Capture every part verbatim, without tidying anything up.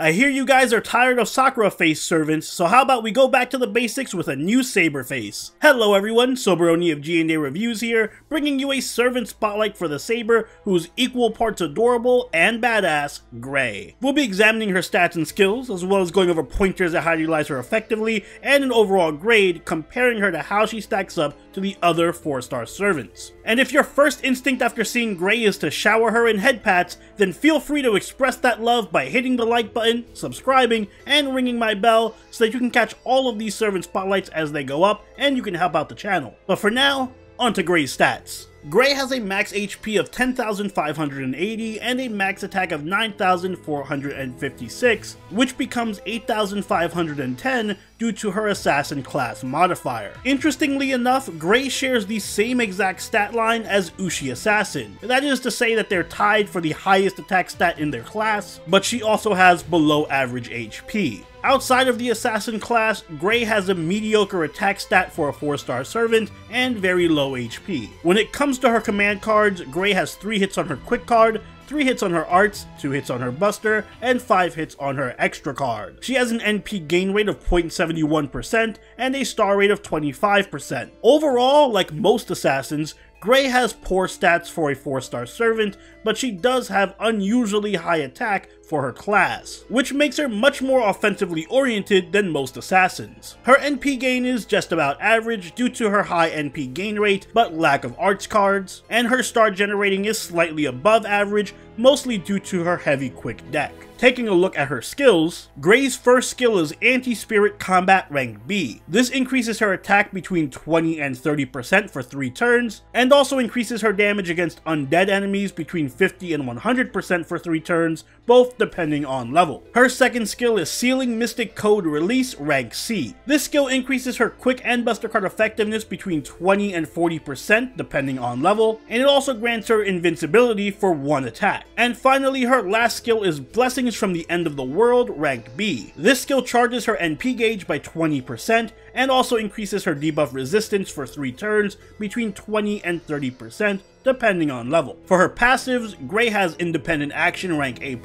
I hear you guys are tired of Sakura face servants, so how about we go back to the basics with a new saber face? Hello everyone, Soboroni of G and A Reviews here, bringing you a servant spotlight for the saber who's equal parts adorable and badass, Grey. We'll be examining her stats and skills, as well as going over pointers at how to utilize her effectively, and an overall grade, comparing her to how she stacks up to the other four-star servants. And if your first instinct after seeing Grey is to shower her in head pats, then feel free to express that love by hitting the like button, subscribing, and ringing my bell so that you can catch all of these servant spotlights as they go up and you can help out the channel. But for now, on to Grey's stats. Grey has a max H P of ten thousand five hundred eighty and a max attack of nine thousand four hundred fifty-six, which becomes eight thousand five hundred ten due to her assassin class modifier. Interestingly enough, Grey shares the same exact stat line as Uchi Assassin. That is to say that they're tied for the highest attack stat in their class, but she also has below average H P. Outside of the assassin class, Grey has a mediocre attack stat for a four-star servant and very low H P. When it comes to her command cards, Grey has three hits on her quick card, three hits on her arts, two hits on her buster, and five hits on her extra card. She has an N P gain rate of zero point seven one percent and a star rate of twenty-five percent. Overall, like most assassins, Grey has poor stats for a four-star servant, but she does have unusually high attack for her class, which makes her much more offensively oriented than most assassins. Her N P gain is just about average due to her high N P gain rate but lack of arts cards, and her star generating is slightly above average, mostly due to her heavy quick deck. Taking a look at her skills, Grey's first skill is Anti-Spirit Combat Rank B. This increases her attack between twenty and thirty percent for three turns, and also increases her damage against undead enemies between fifty and one hundred percent for three turns, both depending on level. Her second skill is Sealing Mystic Code Release Rank C. This skill increases her quick and buster card effectiveness between twenty and forty percent depending on level, and it also grants her invincibility for one attack. And finally, her last skill is Blessing from the End of the World Ranked B. This skill charges her N P gauge by twenty percent and also increases her debuff resistance for three turns between twenty and thirty percent depending on level. For her passives, Grey has Independent Action Rank A+,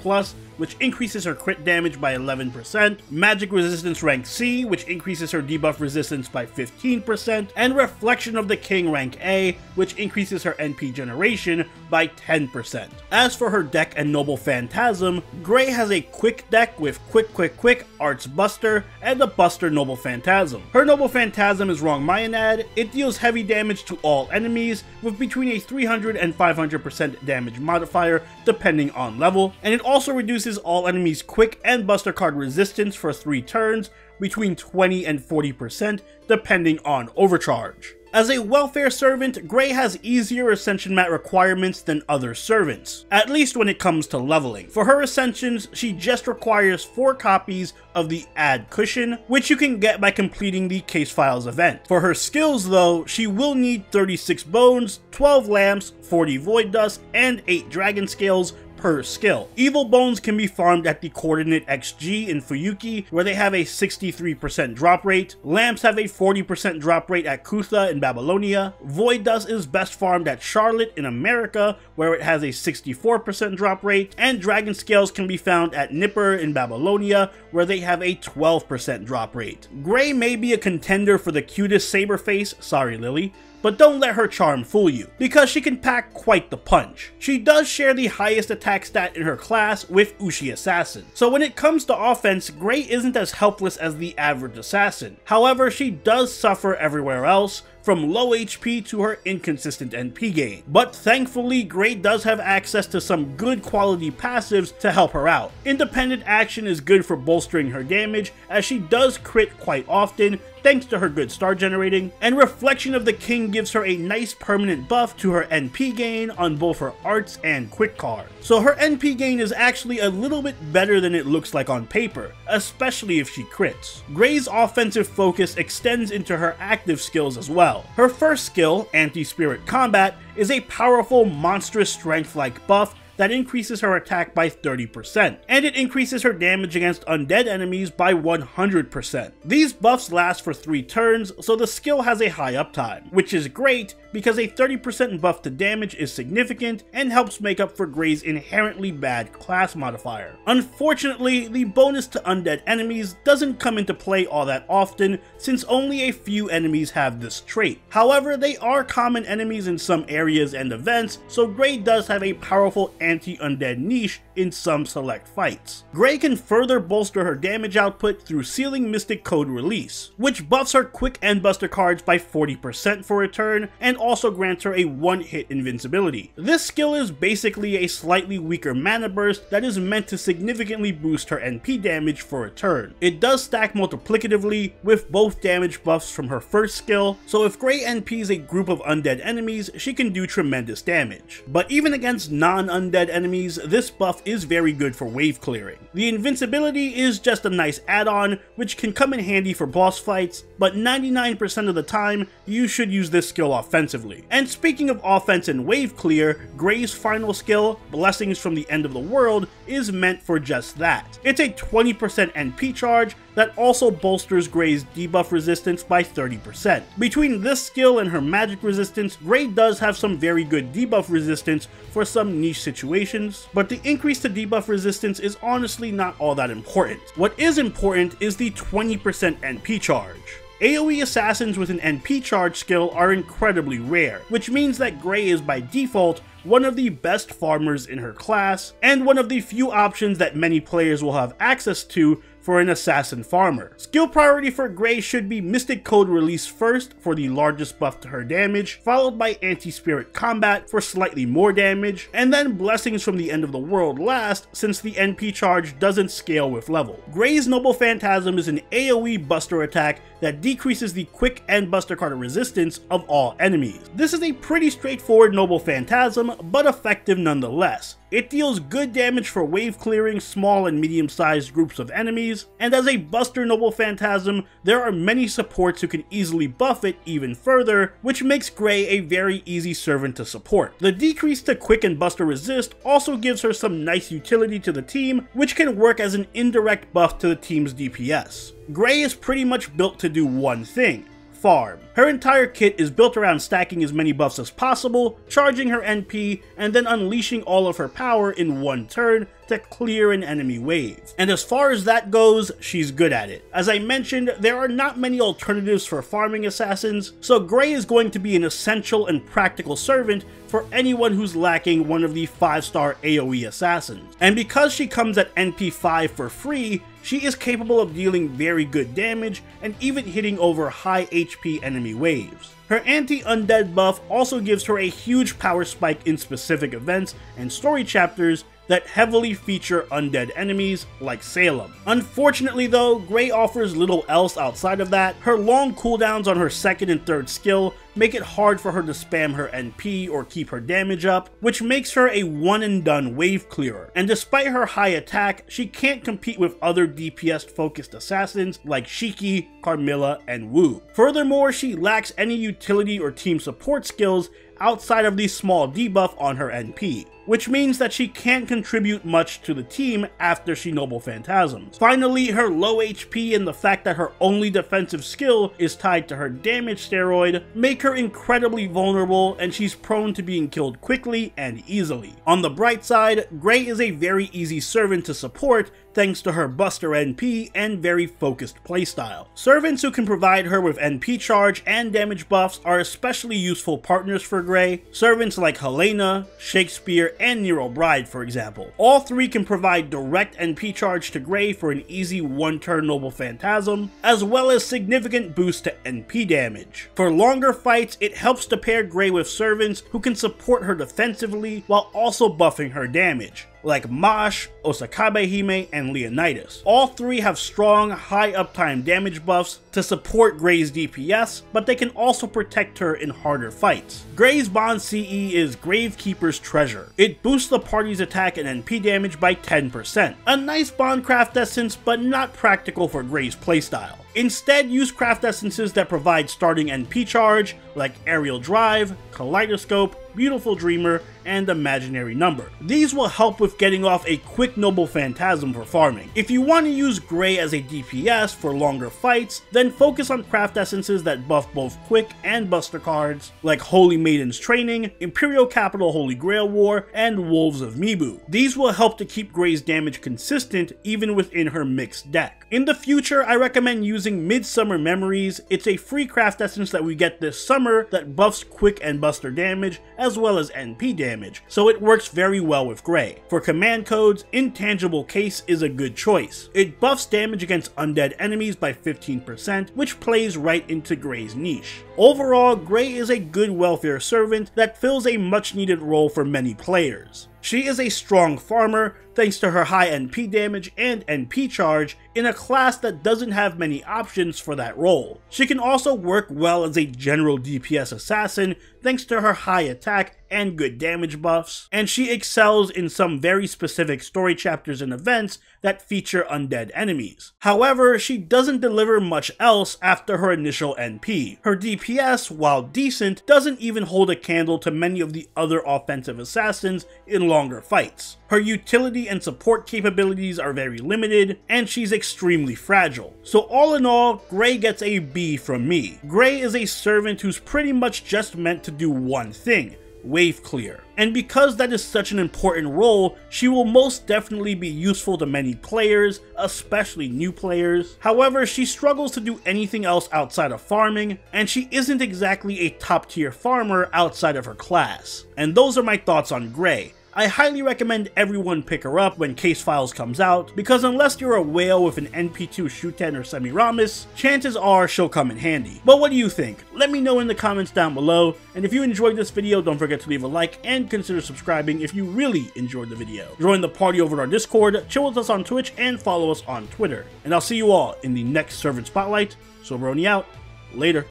which increases her crit damage by eleven percent, Magic Resistance Rank C, which increases her debuff resistance by fifteen percent, and Reflection of the King Rank A, which increases her N P generation by ten percent. As for her deck and Noble Phantasm, Grey has a quick deck with Quick Quick Quick, Arts Buster, and a Buster Noble Phantasm. Her Noble Phantasm is Wrong Mayanad. It deals heavy damage to all enemies, with between a three hundred and five hundred percent damage modifier depending on level, and it also reduces all enemies' quick and buster card resistance for three turns between twenty and forty percent depending on overcharge. As a welfare servant, Grey has easier ascension mat requirements than other servants, at least when it comes to leveling. For her ascensions, she just requires four copies of the Add Cushion, which you can get by completing the Case Files event. For her skills though, she will need thirty-six bones, twelve lamps, forty void dust, and eight dragon scales per skill. Evil Bones can be farmed at the Coordinate X G in Fuyuki, where they have a sixty-three percent drop rate. Lamps have a forty percent drop rate at Kutha in Babylonia. Void Dust is best farmed at Charlotte in America, where it has a sixty-four percent drop rate. And Dragon Scales can be found at Nipper in Babylonia, where they have a twelve percent drop rate. Grey may be a contender for the cutest saber face, sorry Lily, but don't let her charm fool you, because she can pack quite the punch. She does share the highest attack stat in her class with Uchi Assassin, so when it comes to offense, Grey isn't as helpless as the average assassin. However, she does suffer everywhere else, from low H P to her inconsistent N P gain. But thankfully, Grey does have access to some good quality passives to help her out. Independent Action is good for bolstering her damage, as she does crit quite often thanks to her good star generating, and Reflection of the King gives her a nice permanent buff to her N P gain on both her arts and quick card. So her N P gain is actually a little bit better than it looks like on paper, especially if she crits. Grey's offensive focus extends into her active skills as well. Her first skill, Anti-Spirit Combat, is a powerful, monstrous strength-like buff that increases her attack by thirty percent, and it increases her damage against undead enemies by one hundred percent. These buffs last for three turns, so the skill has a high uptime, which is great because a thirty percent buff to damage is significant and helps make up for Grey's inherently bad class modifier. Unfortunately, the bonus to undead enemies doesn't come into play all that often since only a few enemies have this trait. However, they are common enemies in some areas and events, so Grey does have a powerful anti-undead niche in some select fights. Grey can further bolster her damage output through Sealing Mystic Code Release, which buffs her Quick Endbuster cards by forty percent for a turn and also grants her a one-hit invincibility. This skill is basically a slightly weaker mana burst that is meant to significantly boost her N P damage for a turn. It does stack multiplicatively with both damage buffs from her first skill, so if Grey N Ps a group of undead enemies, she can do tremendous damage. But even against non-undead enemies, this buff is very good for wave clearing. The invincibility is just a nice add-on, which can come in handy for boss fights, but ninety-nine percent of the time, you should use this skill offensively. And speaking of offense and wave clear, Grey's final skill, Blessings from the End of the World, is meant for just that. It's a twenty percent N P charge that also bolsters Grey's debuff resistance by thirty percent. Between this skill and her magic resistance, Grey does have some very good debuff resistance for some niche situations, but the increase to debuff resistance is honestly not all that important. What is important is the twenty percent N P charge. AoE assassins with an N P charge skill are incredibly rare, which means that Grey is by default one of the best farmers in her class, and one of the few options that many players will have access to for an assassin farmer. Skill priority for Grey should be Mystic Code Release first for the largest buff to her damage, followed by Anti-Spirit Combat for slightly more damage, and then Blessings from the End of the World last, since the N P charge doesn't scale with level. Grey's Noble Phantasm is an AoE buster attack that decreases the Quick End Buster card resistance of all enemies. This is a pretty straightforward Noble Phantasm, but effective nonetheless. It deals good damage for wave clearing small and medium-sized groups of enemies, and as a Buster Noble Phantasm, there are many supports who can easily buff it even further, which makes Grey a very easy servant to support. The decrease to Quick and Buster Resist also gives her some nice utility to the team, which can work as an indirect buff to the team's D P S. Grey is pretty much built to do one thing: farm. Her entire kit is built around stacking as many buffs as possible, charging her N P, and then unleashing all of her power in one turn to clear an enemy wave. And as far as that goes, she's good at it. As I mentioned, there are not many alternatives for farming assassins, so Grey is going to be an essential and practical servant for anyone who's lacking one of the five star AoE assassins. And because she comes at N P five for free, she is capable of dealing very good damage and even hitting over high H P enemy waves. Her anti-undead buff also gives her a huge power spike in specific events and story chapters that heavily feature undead enemies like Salem. Unfortunately though, Grey offers little else outside of that. Her long cooldowns on her second and third skill make it hard for her to spam her N P or keep her damage up, which makes her a one and done wave clearer. And despite her high attack, she can't compete with other D P S focused assassins like Shiki, Carmilla, and Wu. Furthermore, she lacks any utility or team support skills outside of the small debuff on her N P, which means that she can't contribute much to the team after she Noble Phantasms. Finally, her low H P and the fact that her only defensive skill is tied to her damage steroid make her incredibly vulnerable, and she's prone to being killed quickly and easily. On the bright side, Grey is a very easy servant to support thanks to her Buster N P and very focused playstyle. Servants who can provide her with N P charge and damage buffs are especially useful partners for Grey. Servants like Helena, Shakespeare, and Nero Bride, for example. All three can provide direct N P charge to Grey for an easy one-turn Noble Phantasm, as well as significant boost to N P damage. For longer fights, it helps to pair Grey with servants who can support her defensively while also buffing her damage, like Mash, Osakabe Hime, and Leonidas. All three have strong, high uptime damage buffs to support Grey's D P S, but they can also protect her in harder fights. Grey's Bond C E is Gravekeeper's Treasure. It boosts the party's attack and N P damage by ten percent. A nice Bond craft essence, but not practical for Grey's playstyle. Instead, use craft essences that provide starting N P charge, like Aerial Drive, Kaleidoscope, Beautiful Dreamer, and Imaginary Number. These will help with getting off a quick Noble Phantasm for farming. If you want to use Grey as a D P S for longer fights, then focus on craft essences that buff both quick and buster cards, like Holy Maidens Training, Imperial Capital Holy Grail War, and Wolves of Mibu. These will help to keep Grey's damage consistent even within her mixed deck. In the future, I recommend using Midsummer Memories. It's a free craft essence that we get this summer that buffs quick and buster damage as well as N P damage, so it works very well with Grey. For command codes, Intangible Case is a good choice. It buffs damage against undead enemies by fifteen percent, which plays right into Grey's niche. Overall, Grey is a good welfare servant that fills a much needed role for many players. She is a strong farmer thanks to her high N P damage and N P charge in a class that doesn't have many options for that role. She can also work well as a general D P S assassin thanks to her high attack and good damage buffs, and she excels in some very specific story chapters and events that feature undead enemies. However, she doesn't deliver much else after her initial N P. Her D P S, while decent, doesn't even hold a candle to many of the other offensive assassins in longer fights. Her utility and support capabilities are very limited, and she's extremely fragile. So all in all, Grey gets a B from me. Grey is a servant who's pretty much just meant to do one thing: wave clear. And because that is such an important role, she will most definitely be useful to many players, especially new players. However, she struggles to do anything else outside of farming, and she isn't exactly a top tier farmer outside of her class. And those are my thoughts on Grey. I highly recommend everyone pick her up when Case Files comes out, because unless you're a whale with an N P two Shuten or Semiramis, chances are she'll come in handy. But what do you think? Let me know in the comments down below, and if you enjoyed this video, don't forget to leave a like and consider subscribing if you really enjoyed the video. Join the party over at our Discord, chill with us on Twitch, and follow us on Twitter. And I'll see you all in the next Servant Spotlight. Soboroni out. Later.